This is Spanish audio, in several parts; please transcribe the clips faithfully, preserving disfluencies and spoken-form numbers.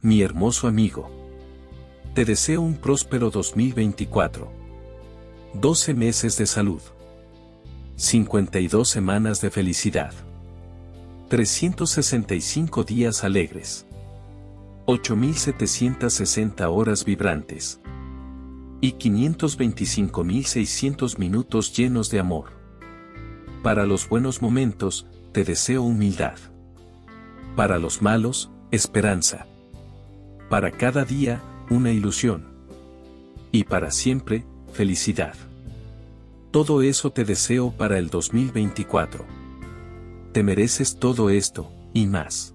mi hermoso amigo. Te deseo un próspero dos mil veinticuatro. doce meses de salud. cincuenta y dos semanas de felicidad. trescientos sesenta y cinco días alegres. ocho mil setecientas sesenta horas vibrantes. Y quinientos veinticinco mil seiscientos minutos llenos de amor. Para los buenos momentos, te deseo humildad. Para los malos, esperanza. Para cada día, una ilusión. Y para siempre, felicidad. Todo eso te deseo para el dos mil veinticuatro. Te mereces todo esto, y más.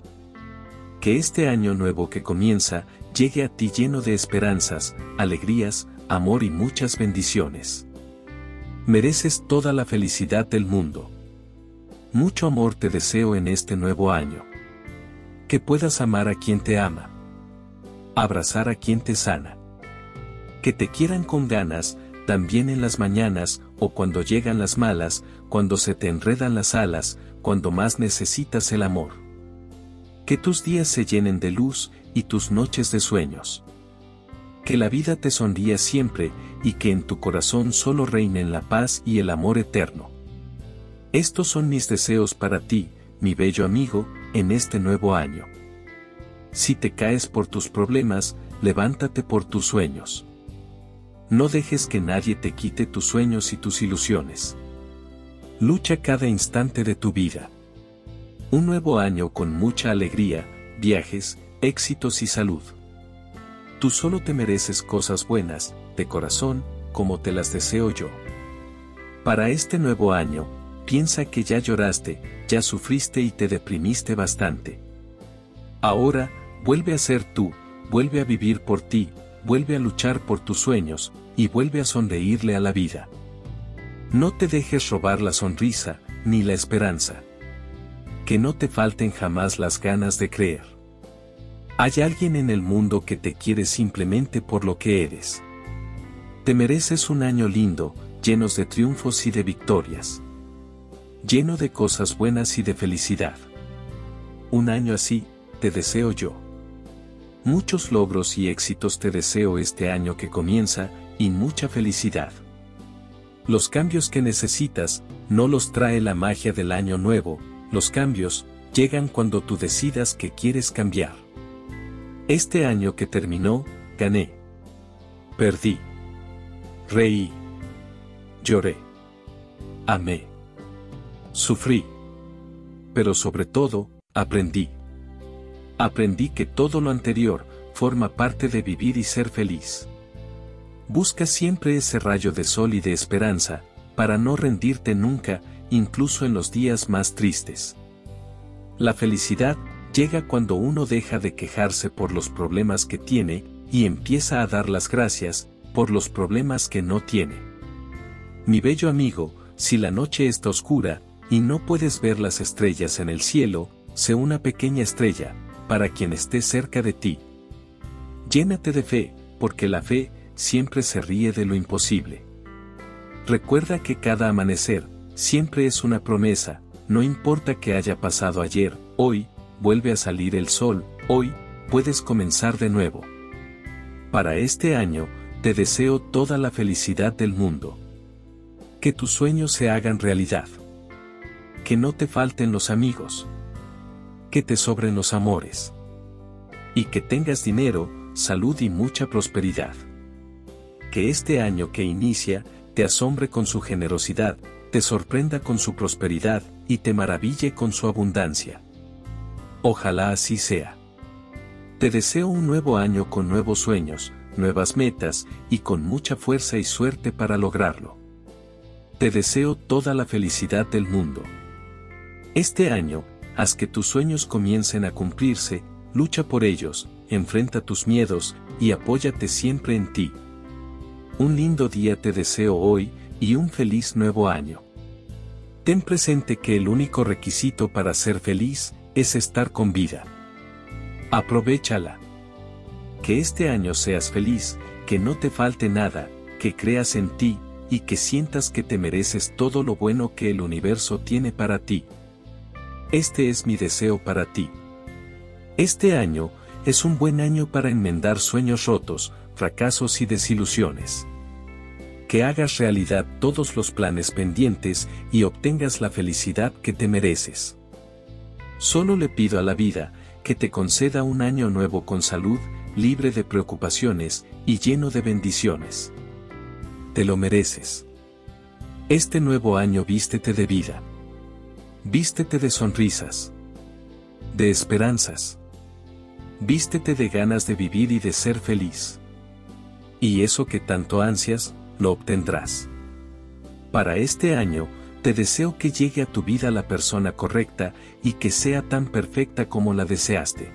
Que este año nuevo que comienza, llegue a ti lleno de esperanzas, alegrías, amor y muchas bendiciones. Mereces toda la felicidad del mundo. Mucho amor te deseo en este nuevo año. Que puedas amar a quien te ama. Abrazar a quien te sana. Que te quieran con ganas, también en las mañanas, o cuando llegan las malas, cuando se te enredan las alas, cuando más necesitas el amor. Que tus días se llenen de luz, y tus noches de sueños. Que la vida te sonría siempre, y que en tu corazón solo reinen la paz y el amor eterno. Estos son mis deseos para ti, mi bello amigo, en este nuevo año. Si te caes por tus problemas, levántate por tus sueños. No dejes que nadie te quite tus sueños y tus ilusiones. Lucha cada instante de tu vida. Un nuevo año con mucha alegría, viajes, éxitos y salud. Tú solo te mereces cosas buenas, de corazón, como te las deseo yo. Para este nuevo año, piensa que ya lloraste, ya sufriste y te deprimiste bastante. Ahora, vuelve a ser tú, vuelve a vivir por ti, vuelve a luchar por tus sueños, y vuelve a sonreírle a la vida. No te dejes robar la sonrisa, ni la esperanza. Que no te falten jamás las ganas de creer. Hay alguien en el mundo que te quiere simplemente por lo que eres. Te mereces un año lindo, lleno de triunfos y de victorias. Lleno de cosas buenas y de felicidad. Un año así, te deseo yo. Muchos logros y éxitos te deseo este año que comienza, y mucha felicidad. Los cambios que necesitas, no los trae la magia del año nuevo, los cambios llegan cuando tú decidas que quieres cambiar. Este año que terminó, gané. Perdí. Reí. Lloré. Amé. Sufrí. Pero sobre todo, aprendí. Aprendí que todo lo anterior forma parte de vivir y ser feliz. Busca siempre ese rayo de sol y de esperanza, para no rendirte nunca, incluso en los días más tristes. La felicidad llega cuando uno deja de quejarse por los problemas que tiene, y empieza a dar las gracias por los problemas que no tiene. Mi bello amigo, si la noche está oscura, y no puedes ver las estrellas en el cielo, sé una pequeña estrella, para quien esté cerca de ti. Llénate de fe, porque la fe siempre se ríe de lo imposible. Recuerda que cada amanecer siempre es una promesa, no importa que haya pasado ayer, hoy vuelve a salir el sol, hoy puedes comenzar de nuevo. Para este año, te deseo toda la felicidad del mundo. Que tus sueños se hagan realidad. Que no te falten los amigos. Que te sobren los amores. Y que tengas dinero, salud y mucha prosperidad. Que este año que inicia, te asombre con su generosidad, te sorprenda con su prosperidad, y te maraville con su abundancia. Ojalá así sea. Te deseo un nuevo año con nuevos sueños, nuevas metas, y con mucha fuerza y suerte para lograrlo. Te deseo toda la felicidad del mundo. Este año, haz que tus sueños comiencen a cumplirse, lucha por ellos, enfrenta tus miedos, y apóyate siempre en ti. Un lindo día te deseo hoy, y un feliz nuevo año. Ten presente que el único requisito para ser feliz es estar con vida. Aprovéchala. Que este año seas feliz, que no te falte nada, que creas en ti, y que sientas que te mereces todo lo bueno que el universo tiene para ti. Este es mi deseo para ti. Este año, Es un buen año para enmendar sueños rotos, fracasos y desilusiones. Que hagas realidad todos los planes pendientes y obtengas la felicidad que te mereces. Solo le pido a la vida que te conceda un año nuevo con salud, libre de preocupaciones y lleno de bendiciones. Te lo mereces. Este nuevo año vístete de vida. Vístete de sonrisas. De esperanzas. Vístete de ganas de vivir y de ser feliz. Y eso que tanto ansias, lo obtendrás. Para este año, te deseo que llegue a tu vida la persona correcta y que sea tan perfecta como la deseaste.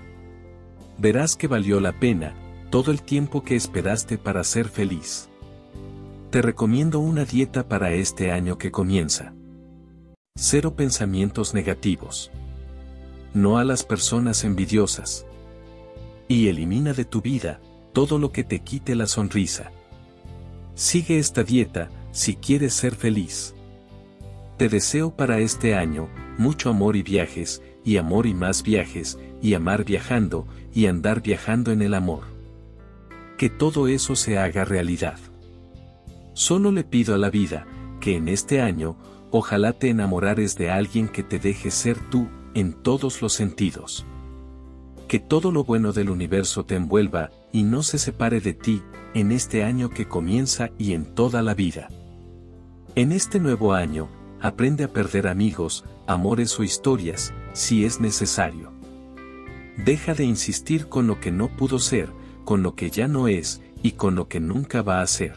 Verás que valió la pena todo el tiempo que esperaste para ser feliz. Te recomiendo una dieta para este año que comienza. Cero pensamientos negativos. No a las personas envidiosas. Y elimina de tu vida todo lo que te quite la sonrisa. Sigue esta dieta si quieres ser feliz. Te deseo para este año mucho amor y viajes, y amor y más viajes, y amar viajando, y andar viajando en el amor. Que todo eso se haga realidad. Solo le pido a la vida que en este año, ojalá te enamorares de alguien que te deje ser tú en todos los sentidos. Que todo lo bueno del universo te envuelva y no se separe de ti en este año que comienza y en toda la vida. En este nuevo año, aprende a perder amigos, amores o historias, si es necesario. Deja de insistir con lo que no pudo ser, con lo que ya no es y con lo que nunca va a ser.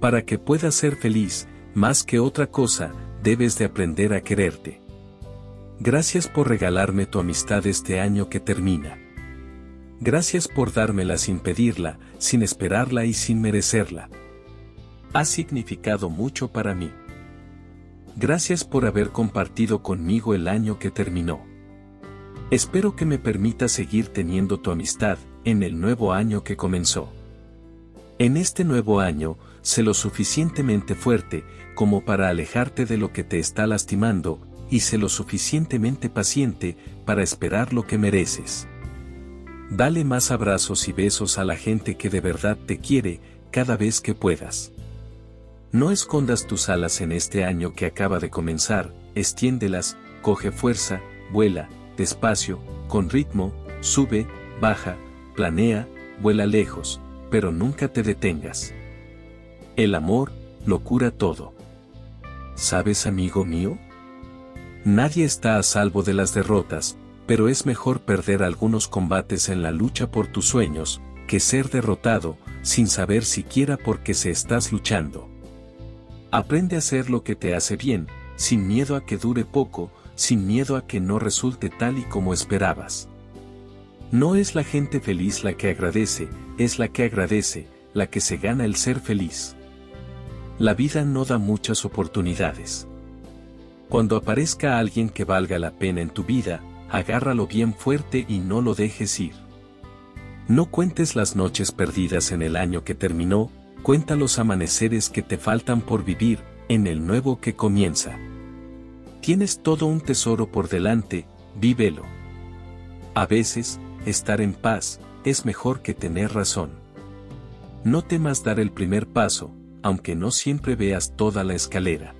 Para que puedas ser feliz, más que otra cosa, debes de aprender a quererte. Gracias por regalarme tu amistad este año que termina. Gracias por dármela sin pedirla, sin esperarla y sin merecerla. Ha significado mucho para mí. Gracias por haber compartido conmigo el año que terminó. Espero que me permita seguir teniendo tu amistad en el nuevo año que comenzó. En este nuevo año, sé lo suficientemente fuerte como para alejarte de lo que te está lastimando, y sé lo suficientemente paciente para esperar lo que mereces. Dale más abrazos y besos a la gente que de verdad te quiere cada vez que puedas. No escondas tus alas en este año que acaba de comenzar, extiéndelas, coge fuerza, vuela, despacio, con ritmo, sube, baja, planea, vuela lejos, pero nunca te detengas. El amor lo cura todo. ¿Sabes, amigo mío? Nadie está a salvo de las derrotas, pero es mejor perder algunos combates en la lucha por tus sueños, que ser derrotado, sin saber siquiera por qué se estás luchando. Aprende a hacer lo que te hace bien, sin miedo a que dure poco, sin miedo a que no resulte tal y como esperabas. No es la gente feliz la que agradece, es la que agradece, la que se gana el ser feliz. La vida no da muchas oportunidades. Cuando aparezca alguien que valga la pena en tu vida, agárralo bien fuerte y no lo dejes ir. No cuentes las noches perdidas en el año que terminó, cuenta los amaneceres que te faltan por vivir en el nuevo que comienza. Tienes todo un tesoro por delante, vívelo. A veces, estar en paz es mejor que tener razón. No temas dar el primer paso, aunque no siempre veas toda la escalera.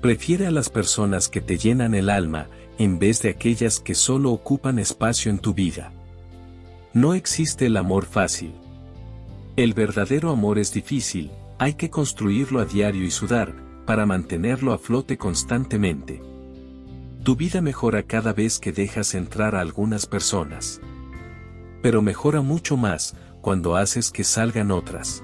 Prefiere a las personas que te llenan el alma, en vez de aquellas que solo ocupan espacio en tu vida. No existe el amor fácil. El verdadero amor es difícil, hay que construirlo a diario y sudar, para mantenerlo a flote constantemente. Tu vida mejora cada vez que dejas entrar a algunas personas. Pero mejora mucho más, cuando haces que salgan otras.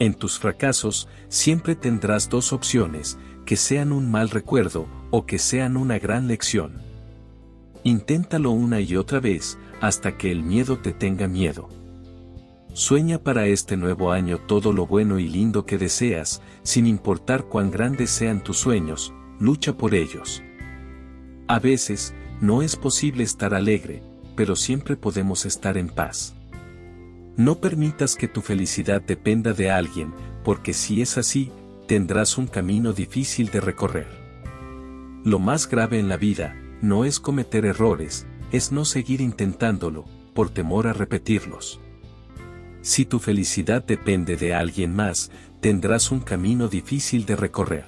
En tus fracasos, siempre tendrás dos opciones, que sean un mal recuerdo, o que sean una gran lección. Inténtalo una y otra vez, hasta que el miedo te tenga miedo. Sueña para este nuevo año todo lo bueno y lindo que deseas, sin importar cuán grandes sean tus sueños, lucha por ellos. A veces, no es posible estar alegre, pero siempre podemos estar en paz. No permitas que tu felicidad dependa de alguien, porque si es así, tendrás un camino difícil de recorrer. Lo más grave en la vida, no es cometer errores, es no seguir intentándolo, por temor a repetirlos. Si tu felicidad depende de alguien más, tendrás un camino difícil de recorrer.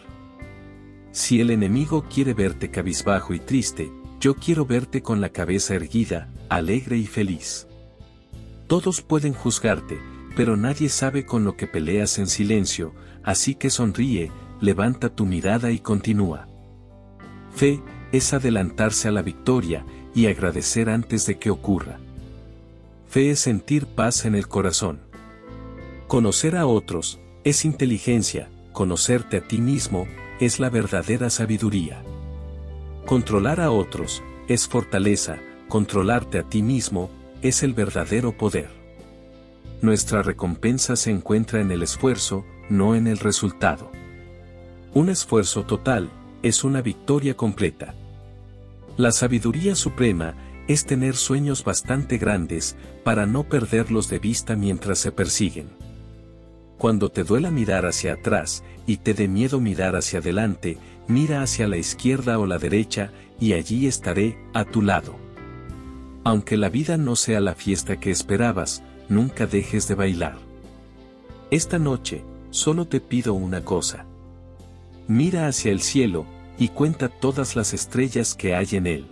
Si el enemigo quiere verte cabizbajo y triste, yo quiero verte con la cabeza erguida, alegre y feliz. Todos pueden juzgarte, pero nadie sabe con lo que peleas en silencio, así que sonríe, levanta tu mirada y continúa. Fe es adelantarse a la victoria y agradecer antes de que ocurra. Fe es sentir paz en el corazón. Conocer a otros es inteligencia, conocerte a ti mismo es la verdadera sabiduría. Controlar a otros es fortaleza, controlarte a ti mismo es el verdadero poder. Nuestra recompensa se encuentra en el esfuerzo, no en el resultado. Un esfuerzo total es una victoria completa. La sabiduría suprema es tener sueños bastante grandes para no perderlos de vista mientras se persiguen. Cuando te duela mirar hacia atrás y te dé miedo mirar hacia adelante, mira hacia la izquierda o la derecha y allí estaré a tu lado. Aunque la vida no sea la fiesta que esperabas, nunca dejes de bailar. Esta noche, solo te pido una cosa. Mira hacia el cielo y cuenta todas las estrellas que hay en él.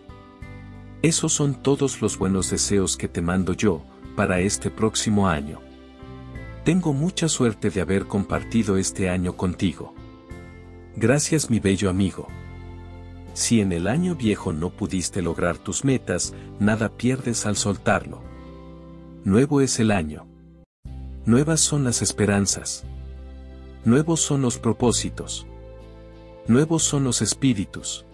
Esos son todos los buenos deseos que te mando yo para este próximo año. Tengo mucha suerte de haber compartido este año contigo. Gracias, mi bello amigo. Si en el año viejo no pudiste lograr tus metas, nada pierdes al soltarlo. Nuevo es el año. Nuevas son las esperanzas. Nuevos son los propósitos. Nuevos son los espíritus.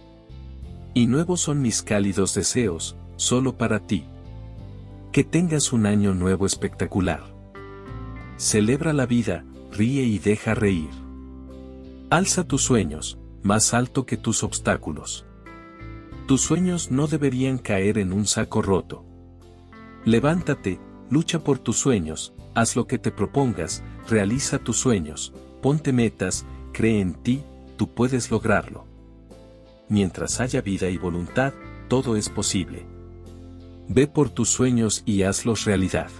Y nuevos son mis cálidos deseos, solo para ti. Que tengas un año nuevo espectacular. Celebra la vida, ríe y deja reír. Alza tus sueños, más alto que tus obstáculos. Tus sueños no deberían caer en un saco roto. Levántate, lucha por tus sueños, haz lo que te propongas, realiza tus sueños, ponte metas, cree en ti, tú puedes lograrlo. Mientras haya vida y voluntad, todo es posible. Ve por tus sueños y hazlos realidad.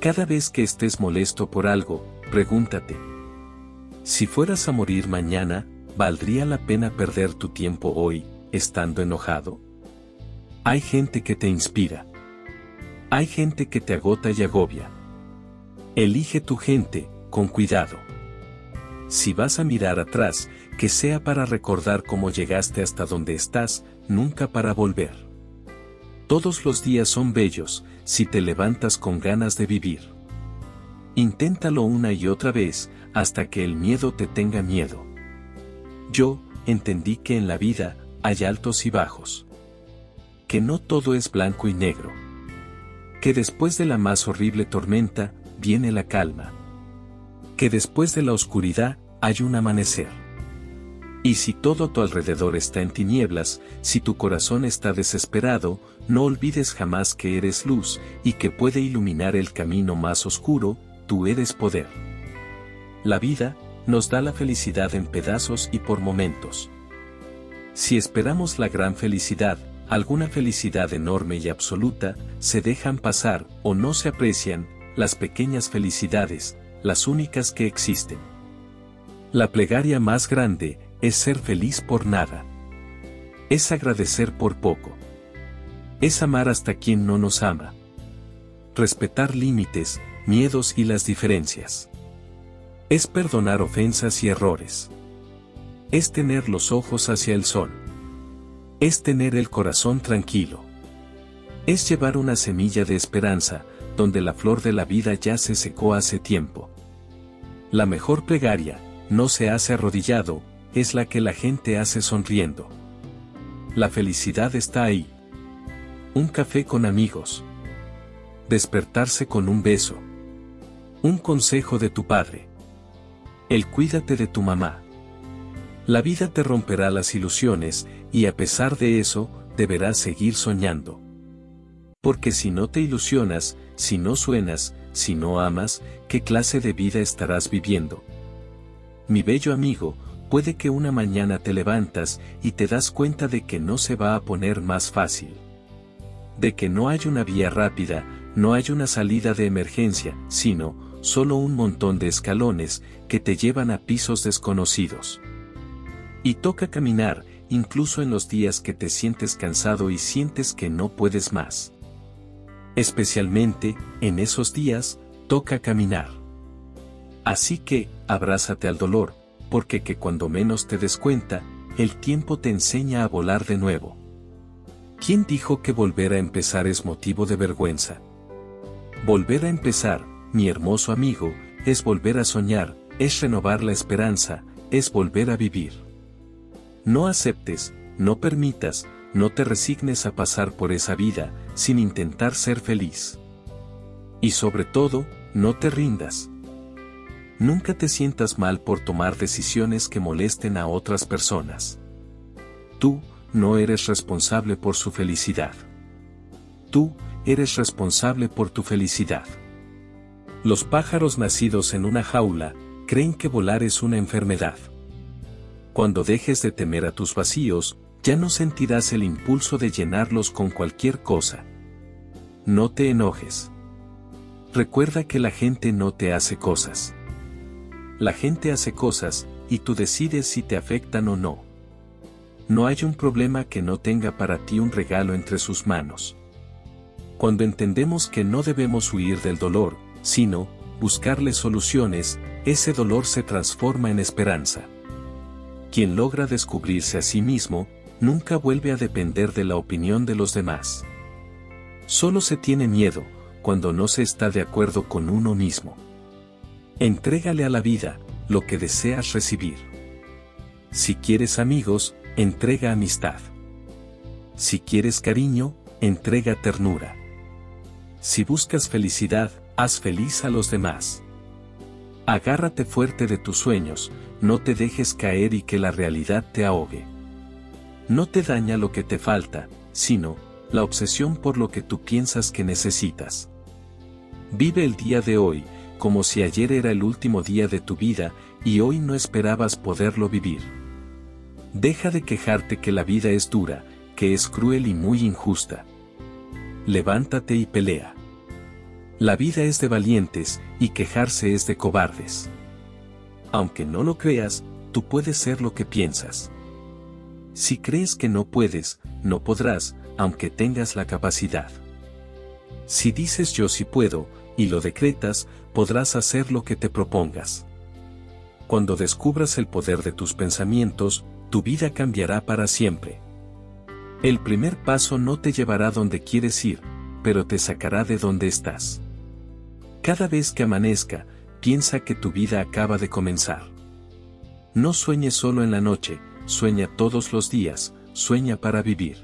Cada vez que estés molesto por algo, pregúntate: si fueras a morir mañana, ¿valdría la pena perder tu tiempo hoy, estando enojado? Hay gente que te inspira. Hay gente que te agota y agobia. Elige tu gente, con cuidado. Si vas a mirar atrás, que sea para recordar cómo llegaste hasta donde estás, nunca para volver. Todos los días son bellos, si te levantas con ganas de vivir. Inténtalo una y otra vez, hasta que el miedo te tenga miedo. Yo entendí que en la vida hay altos y bajos. Que no todo es blanco y negro. Que después de la más horrible tormenta, viene la calma. Que después de la oscuridad hay un amanecer. Y si todo a tu alrededor está en tinieblas, si tu corazón está desesperado, no olvides jamás que eres luz y que puede iluminar el camino más oscuro, tú eres poder. La vida nos da la felicidad en pedazos y por momentos. Si esperamos la gran felicidad, alguna felicidad enorme y absoluta, se dejan pasar o no se aprecian las pequeñas felicidades, las únicas que existen. La plegaria más grande es ser feliz por nada. Es agradecer por poco. Es amar hasta quien no nos ama. Respetar límites, miedos y las diferencias. Es perdonar ofensas y errores. Es tener los ojos hacia el sol. Es tener el corazón tranquilo. Es llevar una semilla de esperanza, donde la flor de la vida ya se secó hace tiempo. La mejor plegaria no se hace arrodillado, es la que la gente hace sonriendo. La felicidad está ahí. Un café con amigos. Despertarse con un beso. Un consejo de tu padre. El cuídate de tu mamá. La vida te romperá las ilusiones y a pesar de eso, deberás seguir soñando. Porque si no te ilusionas, si no suenas, si no amas, ¿qué clase de vida estarás viviendo? Mi bello amigo, puede que una mañana te levantas y te das cuenta de que no se va a poner más fácil. de que no hay una vía rápida, no hay una salida de emergencia, sino solo un montón de escalones que te llevan a pisos desconocidos. Y toca caminar, incluso en los días que te sientes cansado y sientes que no puedes más. Especialmente, en esos días, toca caminar. Así que, abrázate al dolor, porque que cuando menos te des cuenta, el tiempo te enseña a volar de nuevo. ¿Quién dijo que volver a empezar es motivo de vergüenza? Volver a empezar, mi hermoso amigo, es volver a soñar, es renovar la esperanza, es volver a vivir. No aceptes, no permitas, no te resignes a pasar por esa vida, sin intentar ser feliz. Y sobre todo, no te rindas. Nunca te sientas mal por tomar decisiones que molesten a otras personas. Tú no eres responsable por su felicidad. Tú eres responsable por tu felicidad. Los pájaros nacidos en una jaula creen que volar es una enfermedad. Cuando dejes de temer a tus vacíos, ya no sentirás el impulso de llenarlos con cualquier cosa. No te enojes. Recuerda que la gente no te hace cosas. La gente hace cosas, y tú decides si te afectan o no. No hay un problema que no tenga para ti un regalo entre sus manos. Cuando entendemos que no debemos huir del dolor, sino buscarle soluciones, ese dolor se transforma en esperanza. Quien logra descubrirse a sí mismo, nunca vuelve a depender de la opinión de los demás. Solo se tiene miedo, cuando no se está de acuerdo con uno mismo. Entrégale a la vida, lo que deseas recibir. Si quieres amigos, entrega amistad. Si quieres cariño, entrega ternura. Si buscas felicidad, haz feliz a los demás. Agárrate fuerte de tus sueños, no te dejes caer y que la realidad te ahogue. No te daña lo que te falta, sino la obsesión por lo que tú piensas que necesitas. Vive el día de hoy, como si ayer era el último día de tu vida y hoy no esperabas poderlo vivir. Deja de quejarte que la vida es dura, que es cruel y muy injusta. Levántate y pelea. La vida es de valientes y quejarse es de cobardes. Aunque no lo creas, tú puedes ser lo que piensas. Si crees que no puedes, no podrás, aunque tengas la capacidad. Si dices yo sí puedo y lo decretas, podrás hacer lo que te propongas. Cuando descubras el poder de tus pensamientos, tu vida cambiará para siempre. El primer paso no te llevará donde quieres ir, pero te sacará de donde estás. Cada vez que amanezca, piensa que tu vida acaba de comenzar. No sueñes solo en la noche, sueña todos los días, sueña para vivir.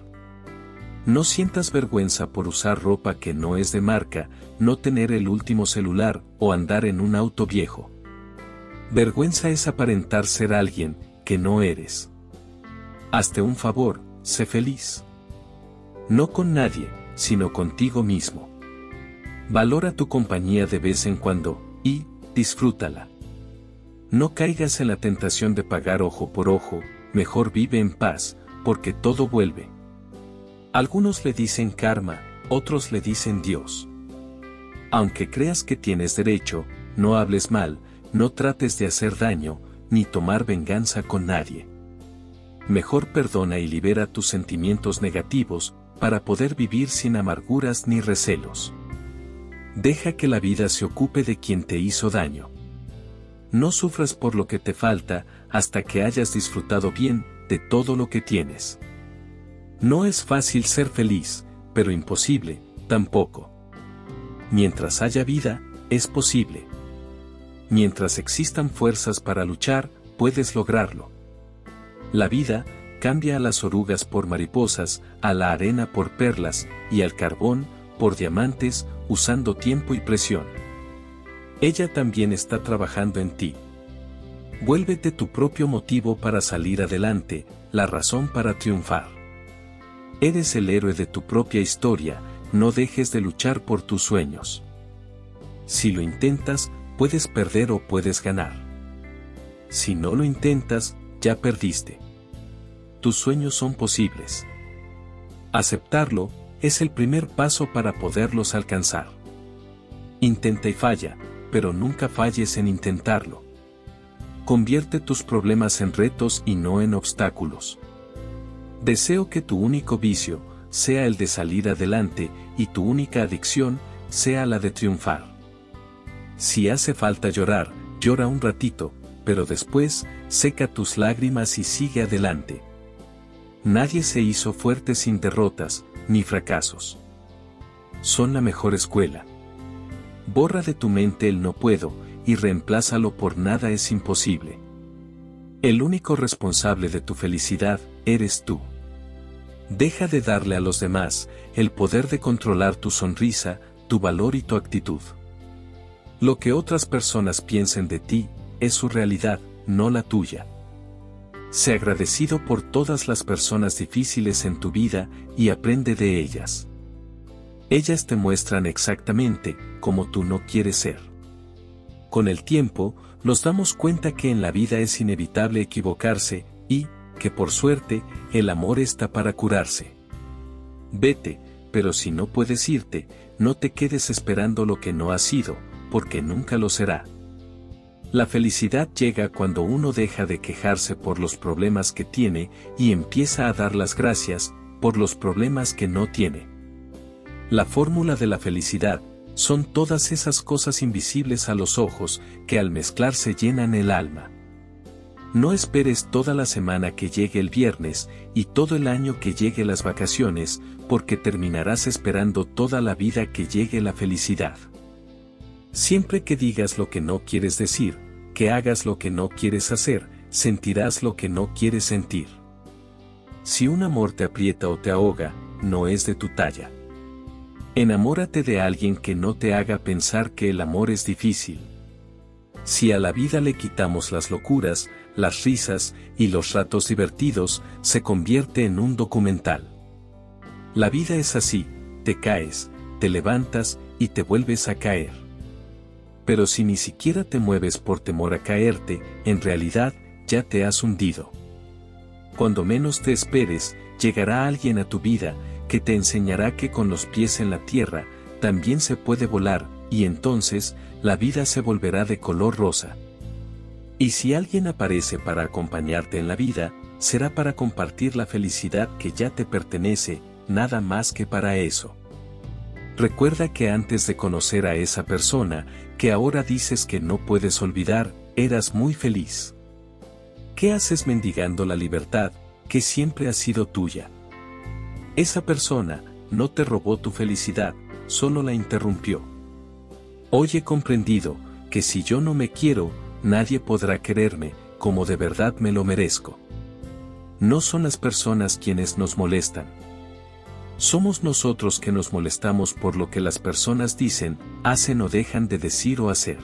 No sientas vergüenza por usar ropa que no es de marca, no tener el último celular o andar en un auto viejo. Vergüenza es aparentar ser alguien que no eres. Hazte un favor, sé feliz. No con nadie, sino contigo mismo. Valora tu compañía de vez en cuando y disfrútala. No caigas en la tentación de pagar ojo por ojo, mejor vive en paz, porque todo vuelve. Algunos le dicen karma, otros le dicen Dios. Aunque creas que tienes derecho, no hables mal, no trates de hacer daño, ni tomar venganza con nadie. Mejor perdona y libera tus sentimientos negativos, para poder vivir sin amarguras ni recelos. Deja que la vida se ocupe de quien te hizo daño. No sufras por lo que te falta, hasta que hayas disfrutado bien de todo lo que tienes. No es fácil ser feliz, pero imposible, tampoco. Mientras haya vida, es posible. Mientras existan fuerzas para luchar, puedes lograrlo. La vida cambia a las orugas por mariposas, a la arena por perlas, y al carbón por diamantes, usando tiempo y presión. Ella también está trabajando en ti. Vuélvete tu propio motivo para salir adelante, la razón para triunfar. Eres el héroe de tu propia historia, no dejes de luchar por tus sueños. Si lo intentas, puedes perder o puedes ganar. Si no lo intentas, ya perdiste. Tus sueños son posibles. Aceptarlo es el primer paso para poderlos alcanzar. Intenta y falla, pero nunca falles en intentarlo. Convierte tus problemas en retos y no en obstáculos. Deseo que tu único vicio sea el de salir adelante y tu única adicción sea la de triunfar. Si hace falta llorar, llora un ratito, pero después, seca tus lágrimas y sigue adelante. Nadie se hizo fuerte sin derrotas, ni fracasos. Son la mejor escuela. Borra de tu mente el no puedo y reemplázalo por nada es imposible. El único responsable de tu felicidad eres tú. Deja de darle a los demás el poder de controlar tu sonrisa, tu valor y tu actitud. Lo que otras personas piensen de ti es su realidad, no la tuya. Sé agradecido por todas las personas difíciles en tu vida y aprende de ellas. Ellas te muestran exactamente cómo tú no quieres ser. Con el tiempo, nos damos cuenta que en la vida es inevitable equivocarse y, que por suerte, el amor está para curarse. Vete, pero si no puedes irte, no te quedes esperando lo que no ha sido, porque nunca lo será. La felicidad llega cuando uno deja de quejarse por los problemas que tiene y empieza a dar las gracias por los problemas que no tiene. La fórmula de la felicidad son todas esas cosas invisibles a los ojos que al mezclarse llenan el alma. No esperes toda la semana que llegue el viernes y todo el año que llegue las vacaciones, porque terminarás esperando toda la vida que llegue la felicidad. Siempre que digas lo que no quieres decir, que hagas lo que no quieres hacer, sentirás lo que no quieres sentir. Si un amor te aprieta o te ahoga, no es de tu talla. Enamórate de alguien que no te haga pensar que el amor es difícil. Si a la vida le quitamos las locuras, las risas y los ratos divertidos, se convierte en un documental. La vida es así, te caes, te levantas y te vuelves a caer. Pero si ni siquiera te mueves por temor a caerte, en realidad, ya te has hundido. Cuando menos te esperes, llegará alguien a tu vida, que te enseñará que con los pies en la tierra, también se puede volar, y entonces, la vida se volverá de color rosa. Y si alguien aparece para acompañarte en la vida, será para compartir la felicidad que ya te pertenece, nada más que para eso. Recuerda que antes de conocer a esa persona, que ahora dices que no puedes olvidar, eras muy feliz. ¿Qué haces mendigando la libertad, que siempre ha sido tuya? Esa persona no te robó tu felicidad, solo la interrumpió. Hoy he comprendido que si yo no me quiero, nadie podrá quererme, como de verdad me lo merezco. No son las personas quienes nos molestan. Somos nosotros que nos molestamos por lo que las personas dicen, hacen o dejan de decir o hacer.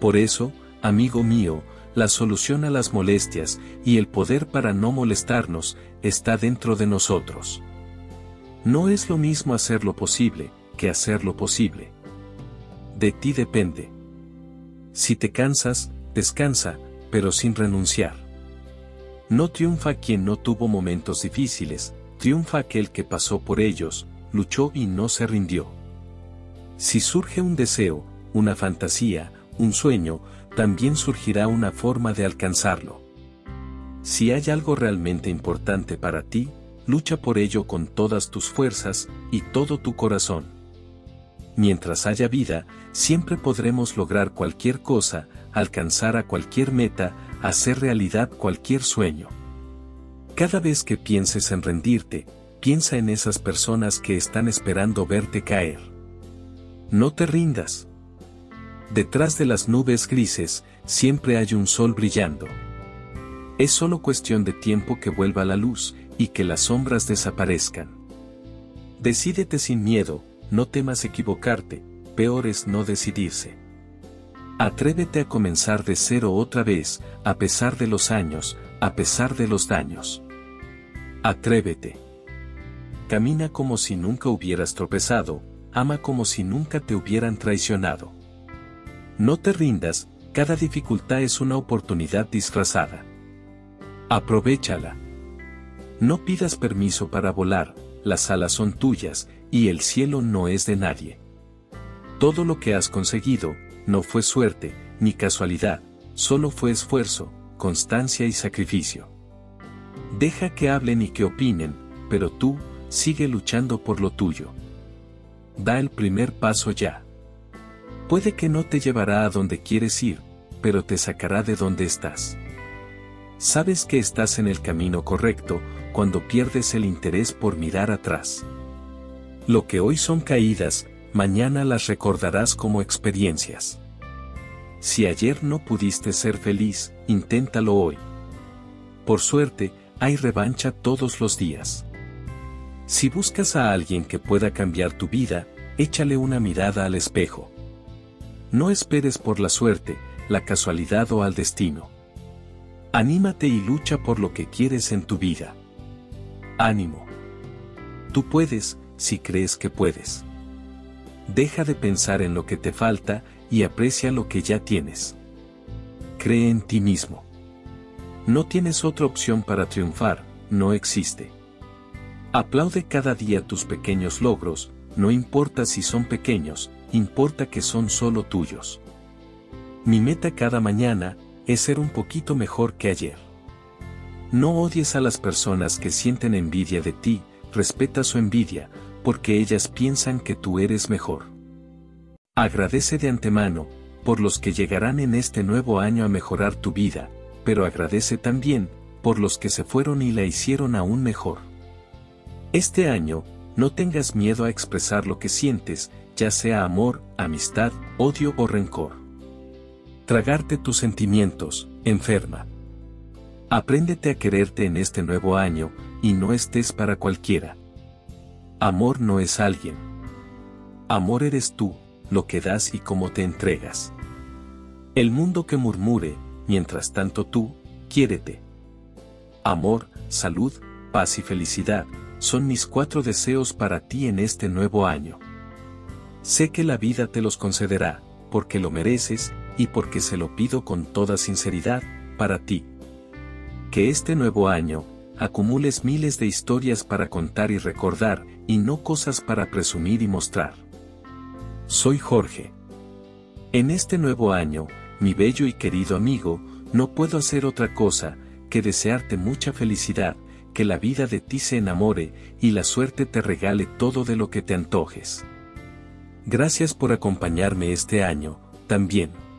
Por eso, amigo mío, la solución a las molestias y el poder para no molestarnos está dentro de nosotros. No es lo mismo hacer lo posible que hacer lo posible. De ti depende. Si te cansas, descansa, pero sin renunciar. No triunfa quien no tuvo momentos difíciles. Triunfa aquel que pasó por ellos, luchó y no se rindió. Si surge un deseo, una fantasía, un sueño, también surgirá una forma de alcanzarlo. Si hay algo realmente importante para ti, lucha por ello con todas tus fuerzas y todo tu corazón. Mientras haya vida, siempre podremos lograr cualquier cosa, alcanzar a cualquier meta, hacer realidad cualquier sueño. Cada vez que pienses en rendirte, piensa en esas personas que están esperando verte caer. No te rindas. Detrás de las nubes grises, siempre hay un sol brillando. Es solo cuestión de tiempo que vuelva la luz y que las sombras desaparezcan. Decídete sin miedo, no temas equivocarte, peor es no decidirse. Atrévete a comenzar de cero otra vez, a pesar de los años, a pesar de los daños. Atrévete. Camina como si nunca hubieras tropezado, ama como si nunca te hubieran traicionado. No te rindas, cada dificultad es una oportunidad disfrazada. Aprovéchala. No pidas permiso para volar, las alas son tuyas, y el cielo no es de nadie. Todo lo que has conseguido, no fue suerte, ni casualidad, solo fue esfuerzo, constancia y sacrificio. Deja que hablen y que opinen, pero tú, sigue luchando por lo tuyo. Da el primer paso ya. Puede que no te llevará a donde quieres ir, pero te sacará de donde estás. Sabes que estás en el camino correcto cuando pierdes el interés por mirar atrás. Lo que hoy son caídas, mañana las recordarás como experiencias. Si ayer no pudiste ser feliz, inténtalo hoy. Por suerte, hay revancha todos los días. Si buscas a alguien que pueda cambiar tu vida, échale una mirada al espejo. No esperes por la suerte, la casualidad o al destino. Anímate y lucha por lo que quieres en tu vida. Ánimo. Tú puedes, si crees que puedes. Deja de pensar en lo que te falta y aprecia lo que ya tienes. Cree en ti mismo. No tienes otra opción para triunfar, no existe. Aplaude cada día tus pequeños logros, no importa si son pequeños, importa que son solo tuyos. Mi meta cada mañana es ser un poquito mejor que ayer. No odies a las personas que sienten envidia de ti, respeta su envidia, porque ellas piensan que tú eres mejor. Agradece de antemano, por los que llegarán en este nuevo año a mejorar tu vida, pero agradece también, por los que se fueron y la hicieron aún mejor. Este año, no tengas miedo a expresar lo que sientes, ya sea amor, amistad, odio o rencor. Tragarte tus sentimientos, enferma. Apréndete a quererte en este nuevo año, y no estés para cualquiera. Amor no es alguien. Amor eres tú, lo que das y cómo te entregas. El mundo que murmure, mientras tanto tú, quiérete. Amor, salud, paz y felicidad, son mis cuatro deseos para ti en este nuevo año. Sé que la vida te los concederá, porque lo mereces, y porque se lo pido con toda sinceridad, para ti. Que este nuevo año, acumules miles de historias para contar y recordar, y no cosas para presumir y mostrar. Soy Jorge. En este nuevo año, mi bello y querido amigo, no puedo hacer otra cosa, que desearte mucha felicidad, que la vida de ti se enamore, y la suerte te regale todo de lo que te antojes. Gracias por acompañarme este año, también.